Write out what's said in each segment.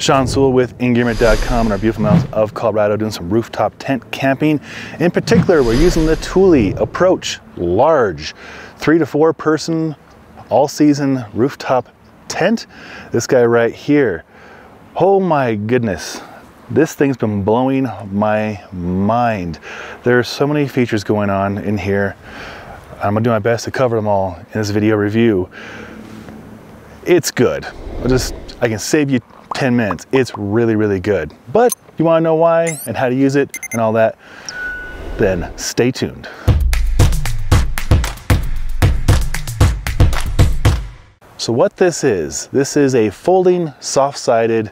Sean Sewell with Engearment.com in our beautiful mountains of Colorado, doing some rooftop tent camping. In particular, we're using the Thule Approach large 3 to 4 person all season rooftop tent. This guy right here. Oh my goodness. This thing's been blowing my mind. There are so many features going on in here. I'm gonna do my best to cover them all in this video review. It's good. I can save you 10 minutes. It's really, really good. But you wanna know why and how to use it and all that, then stay tuned. So what this is a folding, soft-sided,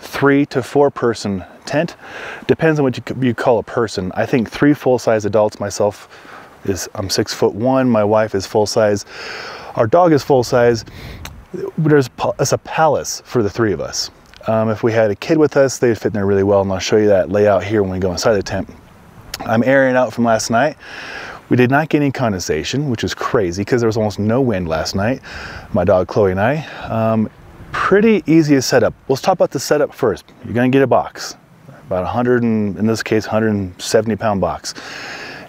3 to 4 person tent. Depends on what you call a person. I think 3 full-size adults, myself, I'm 6'1", my wife is full-size, our dog is full-size. It's a palace for the 3 of us. If we had a kid with us, they'd fit in there really well, and I'll show you that layout here when we go inside the tent. I'm airing out from last night. We did not get any condensation, which is crazy because there was almost no wind last night, my dog Chloe and I. Pretty easy to set up. Let's talk about the setup first. You're gonna get a box, about 100 and, in this case, 170 pound box.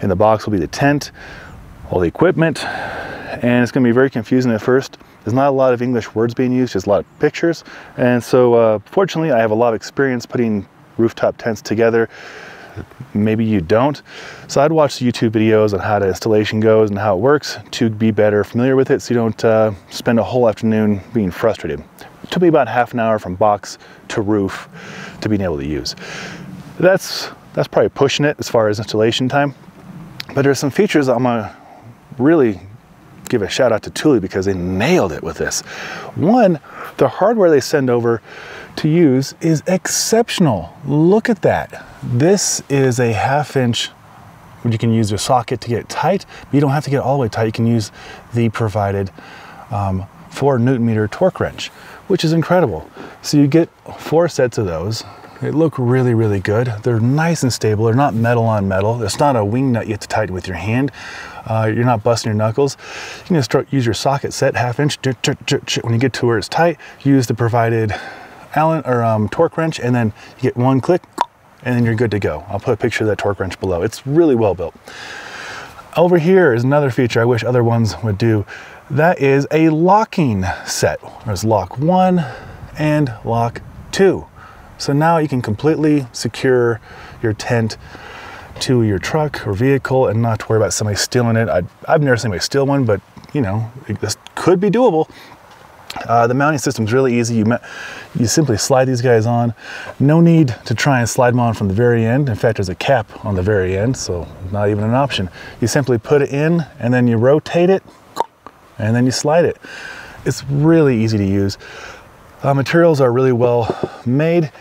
In the box will be the tent, all the equipment, and it's gonna be very confusing at first. There's not a lot of English words being used, just a lot of pictures. And so fortunately, I have a lot of experience putting rooftop tents together. Maybe you don't. So I'd watch the YouTube videos on how the installation goes and how it works to be better familiar with it so you don't spend a whole afternoon being frustrated. It took me about half an hour from box to roof to being able to use. That's probably pushing it as far as installation time. But there's some features I'm gonna really give a shout out to Thule because they nailed it with this. One, the hardware they send over to use is exceptional. Look at that. This is a 1/2 inch, you can use your socket to get it tight, but you don't have to get it all the way tight. You can use the provided 4 Nm torque wrench, which is incredible. So you get 4 sets of those. They look really, really good. They're nice and stable. They're not metal on metal. It's not a wing nut you have to tighten with your hand. You're not busting your knuckles. You can just use your socket set, 1/2 inch. When you get to where it's tight, use the provided Allen or torque wrench, and then you get 1 click, and then you're good to go. I'll put a picture of that torque wrench below. It's really well built. Over here is another feature I wish other ones would do. That is a locking set. There's lock 1 and lock 2. So now you can completely secure your tent to your truck or vehicle and not worry about somebody stealing it. I've never seen anybody steal one, but you know, this could be doable. The mounting system's really easy. You simply slide these guys on. No need to try and slide them on from the very end. In fact, there's a cap on the very end, so not even an option. You simply put it in and then you rotate it and then you slide it. It's really easy to use. Materials are really well made.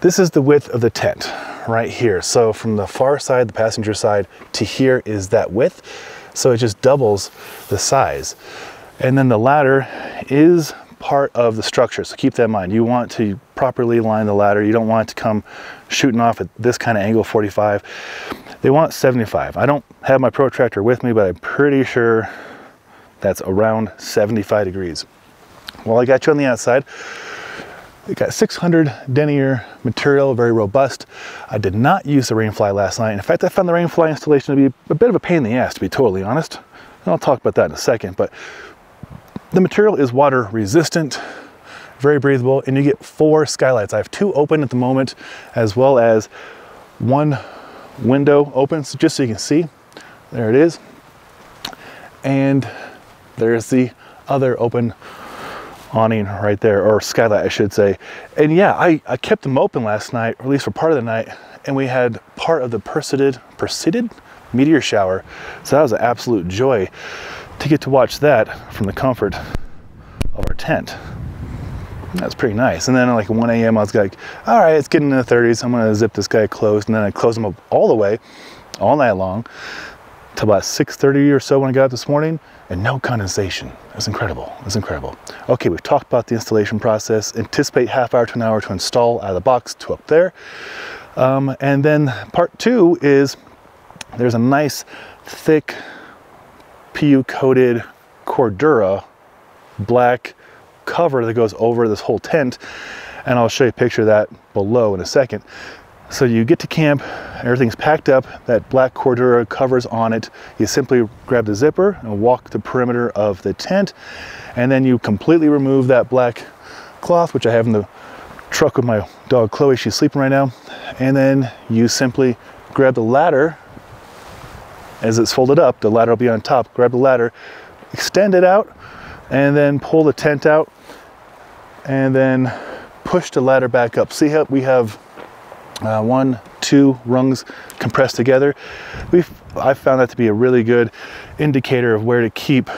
This is the width of the tent right here. So from the far side, the passenger side, to here is that width. So it just doubles the size. And then the ladder is part of the structure. So keep that in mind. You want to properly line the ladder. You don't want it to come shooting off at this kind of angle, 45. They want 75. I don't have my protractor with me, but I'm pretty sure that's around 75 degrees. Well, I got you on the outside. It got 600 denier material, very robust. I did not use the rainfly last night. In fact, I found the rainfly installation to be a bit of a pain in the ass, to be totally honest. And I'll talk about that in a second, but the material is water resistant, very breathable, and you get 4 skylights. I have 2 open at the moment, as well as 1 window open, so just so you can see. There it is. And there's the other open awning right there, or skylight I should say. And yeah, I kept them open last night, or at least for part of the night, and we had part of the Perseid meteor shower. So that was an absolute joy to get to watch that from the comfort of our tent. That's pretty nice. And then at like 1 a.m. I was like, all right, it's getting in the 30s. I'm gonna zip this guy closed. And then I closed him up all the way, all night long, till about 6:30 or so when I got up this morning, and no condensation. It's incredible, it's incredible. Okay, we've talked about the installation process. Anticipate 1/2 hour to an hour to install out of the box to up there. And then part 2 is, there's a nice, thick, PU coated Cordura black cover that goes over this whole tent. and I'll show you a picture of that below in a second. So you get to camp, everything's packed up, that black Cordura cover's on it. You simply grab the zipper and walk the perimeter of the tent, and then you completely remove that black cloth, which I have in the truck with my dog Chloe, she's sleeping right now. And then you simply grab the ladder, as it's folded up, the ladder will be on top, grab the ladder, extend it out, and then pull the tent out, and then push the ladder back up. See how we have 1, 2 rungs compressed together? I found that to be a really good indicator of where to keep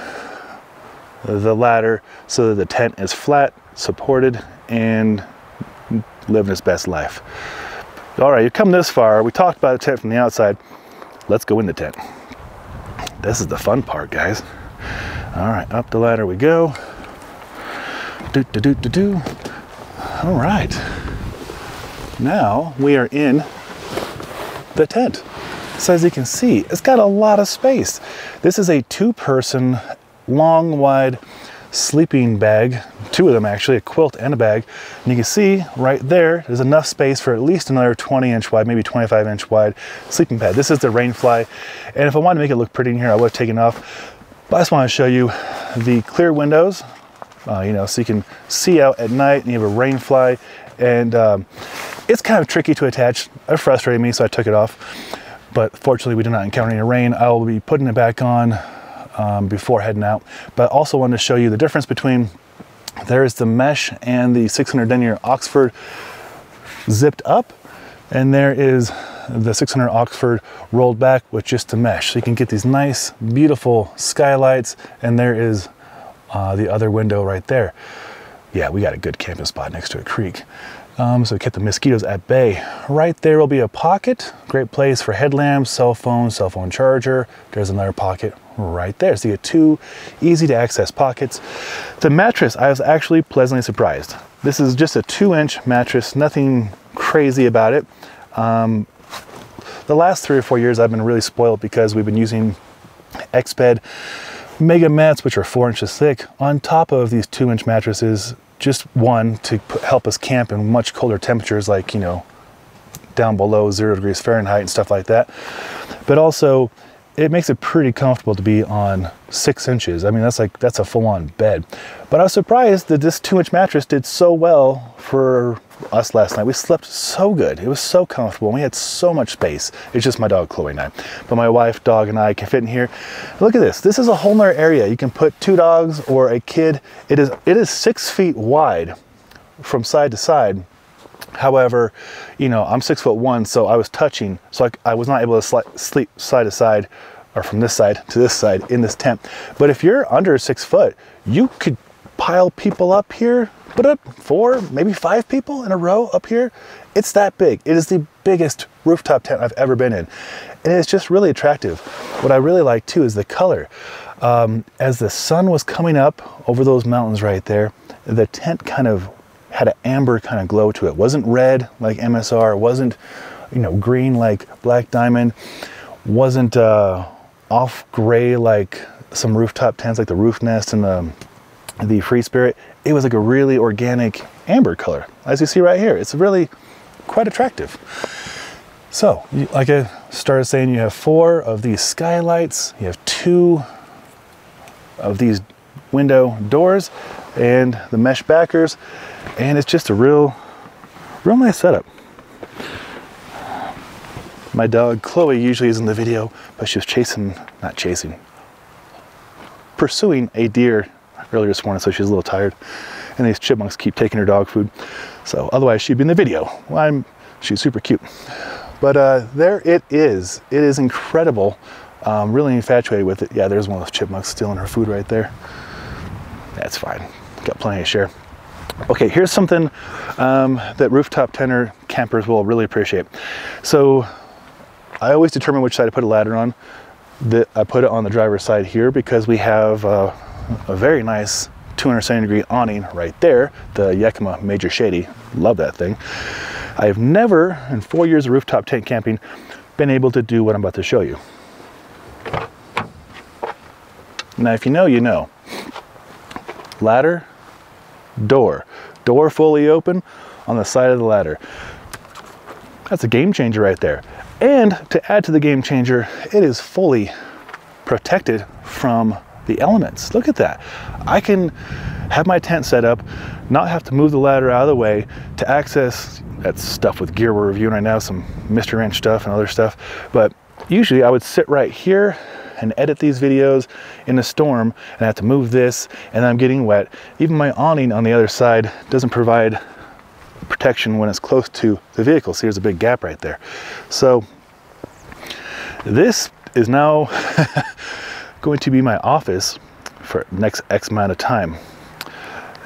the ladder so that the tent is flat, supported, and living its best life. All right, you've come this far. We talked about the tent from the outside. Let's go in the tent. This is the fun part, guys. All right, up the ladder we go. Do, do, do, do, do. All right. Now we are in the tent. So as you can see, it's got a lot of space. This is a 2-person long, wide sleeping bag, 2 of them actually, a quilt and a bag. And you can see right there, there's enough space for at least another 20-inch wide, maybe 25-inch wide sleeping pad. This is the Rainfly. And if I wanted to make it look pretty in here, I would have taken off. But I just want to show you the clear windows, you know, so you can see out at night, and you have a Rainfly. And it's kind of tricky to attach. It frustrated me, so I took it off. But fortunately, we did not encounter any rain. I will be putting it back on before heading out. But I also wanted to show you the difference between, there's the mesh and the 600 denier Oxford zipped up, and there is the 600 Oxford rolled back with just the mesh. So you can get these nice, beautiful skylights, and there is the other window right there. Yeah, we got a good camping spot next to a creek. So we kept the mosquitoes at bay. Right there will be a pocket, great place for headlamps, cell phone charger. There's another pocket right there. So you get 2 easy to access pockets. The mattress, I was actually pleasantly surprised. This is just a 2-inch mattress, nothing crazy about it. The last 3 or 4 years I've been really spoiled because we've been using Exped Mega Mats, which are 4 inches thick, on top of these 2-inch mattresses, just one to help us camp in much colder temperatures, like, you know, down below 0°F and stuff like that. But also, it makes it pretty comfortable to be on 6 inches. I mean, that's a full-on bed. But I was surprised that this 2-inch mattress did so well for us last night. We slept so good. It was so comfortable. We had so much space. It's just my dog, Chloe, and I. But my wife, dog, and I can fit in here. Look at this. This is a whole nother area. You can put 2 dogs or a kid. It is 6 feet wide from side to side. However, you know, I'm 6'1", so I was touching, so I was not able to sleep side to side, or from this side to this side in this tent. But if you're under 6 foot, you could pile people up here, put up 4, maybe 5 people in a row up here. It's that big. It is the biggest rooftop tent I've ever been in. And it's just really attractive. What I really like too is the color. As the sun was coming up over those mountains right there, the tent kind of had an amber kind of glow to it. It wasn't red like MSR, it wasn't, you know, green like Black Diamond, it wasn't off gray like some rooftop tents like the Roof Nest and the Free Spirit. It was like a really organic amber color, as you see right here. It's really quite attractive. So, like I started saying, you have 4 of these skylights, you have 2 of these window doors, and the mesh backers, and it's just a real nice setup. My dog Chloe usually is in the video, but she was pursuing a deer earlier this morning, so she's a little tired, and these chipmunks keep taking her dog food, so otherwise she'd be in the video. Well, she's super cute, but there it is. It is incredible. Really infatuated with it. Yeah, there's one of those chipmunks stealing her food right there. That's fine, got plenty to share. Okay, here's something that rooftop tenter campers will really appreciate. So I always determine which side to put a ladder on. I put it on the driver's side here because we have a very nice 270-degree awning right there, the Yakima Major Shady. Love that thing. I've never, in 4 years of rooftop tent camping, been able to do what I'm about to show you. Now, if you know, you know. Ladder, door fully open, on the side of the ladder. That's a game changer right there. And to add to the game changer, it is fully protected from the elements. Look at that. I can have my tent set up, not have to move the ladder out of the way to access that stuff with gear we're reviewing right now, some Mystery Ranch stuff and other stuff. But usually I would sit right here and edit these videos in a storm, and I have to move this, and I'm getting wet. Even my awning on the other side doesn't provide protection when it's close to the vehicle. See, there's a big gap right there. So this is now going to be my office for next X amount of time.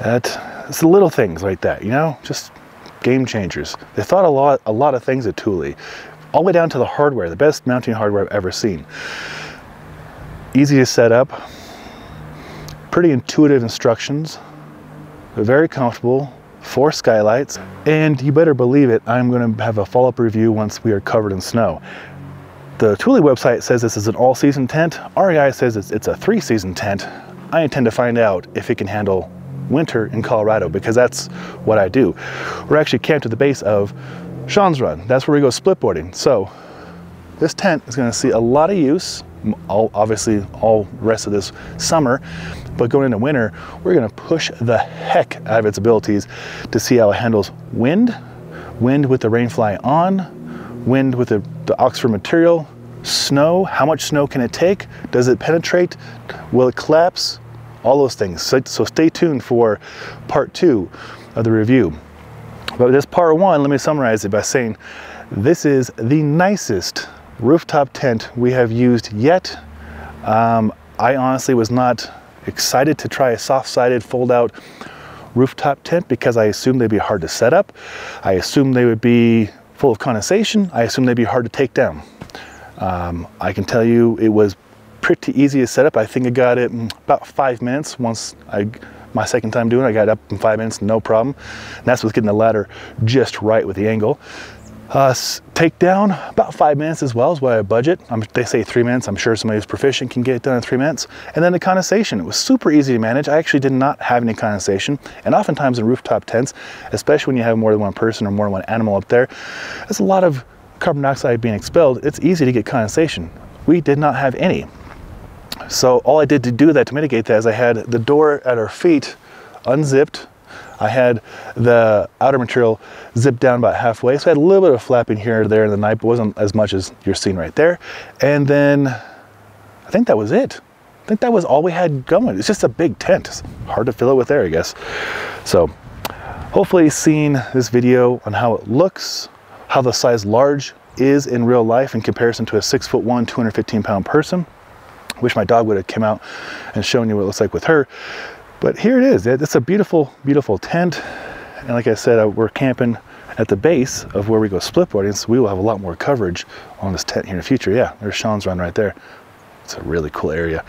It's the little things like that, you know, just game changers. They thought a lot of things at Thule, all the way down to the hardware, the best mounting hardware I've ever seen. Easy to set up, pretty intuitive instructions, very comfortable, 4 skylights, and you better believe it, I'm going to have a follow-up review once we are covered in snow. The Thule website says this is an all-season tent. REI says it's a 3-season tent. I intend to find out if it can handle winter in Colorado, because that's what I do. We're actually camped at the base of Sean's Run. That's where we go split boarding. So this tent is going to see a lot of use, obviously all rest of this summer, but going into winter, we're going to push the heck out of its abilities to see how it handles wind with the rainfly on, wind with the Oxford material, snow, how much snow can it take, does it penetrate, will it collapse, all those things. So stay tuned for part 2 of the review. But this part 1, let me summarize it by saying this is the nicest rooftop tent we have used yet. I honestly was not excited to try a soft-sided fold-out rooftop tent because I assumed they'd be hard to set up. I assumed they would be full of condensation. I assumed they'd be hard to take down. I can tell you it was pretty easy to set up. I think I got it in about 5 minutes. Once my second time doing it, I got it up in 5 minutes, no problem. And that's with getting the ladder just right with the angle. Take down about 5 minutes as well is what I budget. They say 3 minutes. I'm sure somebody who's proficient can get it done in 3 minutes. And then the condensation, it was super easy to manage. I actually did not have any condensation. And oftentimes in rooftop tents, especially when you have more than one person or more than one animal up there, there's a lot of carbon dioxide being expelled. It's easy to get condensation. We did not have any. So all I did to do that, to mitigate that, is I had the door at our feet unzipped. I had the outer material zipped down about halfway, so I had a little bit of flapping here or there in the night, but wasn't as much as you're seeing right there. And then I think that was it. I think that was all we had going. It's just a big tent. It's hard to fill it with air, I guess. So hopefully seeing this video on how it looks, how the size large is in real life in comparison to a 6'1", 215-pound person. Wish my dog would have come out and shown you what it looks like with her. But here it is. It's a beautiful, beautiful tent. And like I said, we're camping at the base of where we go split boarding, so we will have a lot more coverage on this tent here in the future. Yeah, there's Sean's Run right there. It's a really cool area.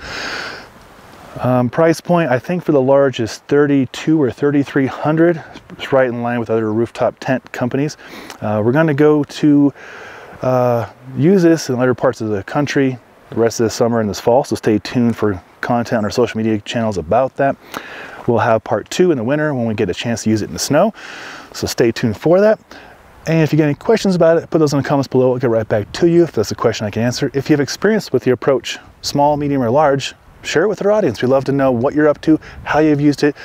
Price point, I think for the large is $3,200 or $3,300. It's right in line with other rooftop tent companies. We're gonna go to use this in later parts of the country, the rest of this summer and this fall, so stay tuned for content on our social media channels about that. We'll have part 2 in the winter when we get a chance to use it in the snow, so stay tuned for that. And if you get any questions about it, put those in the comments below. I'll get right back to you if that's a question I can answer. If you have experience with the Approach, small, medium, or large, share it with our audience. We'd love to know what you're up to, how you've used it,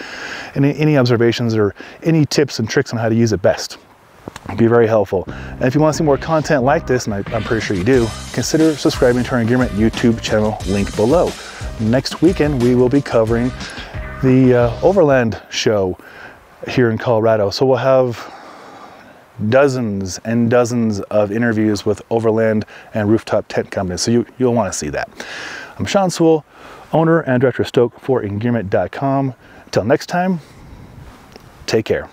and any observations or any tips and tricks on how to use it best. It'd be very helpful. And if you want to see more content like this, and I'm pretty sure you do, consider subscribing to our Engearment YouTube channel, link below. Next weekend, we will be covering the Overland show here in Colorado. So we'll have dozens and dozons of interviews with Overland and rooftop tent companies. So you'll want to see that. I'm Sean Sewell, owner and director of Stoke for Engearment.com. Until next time, take care.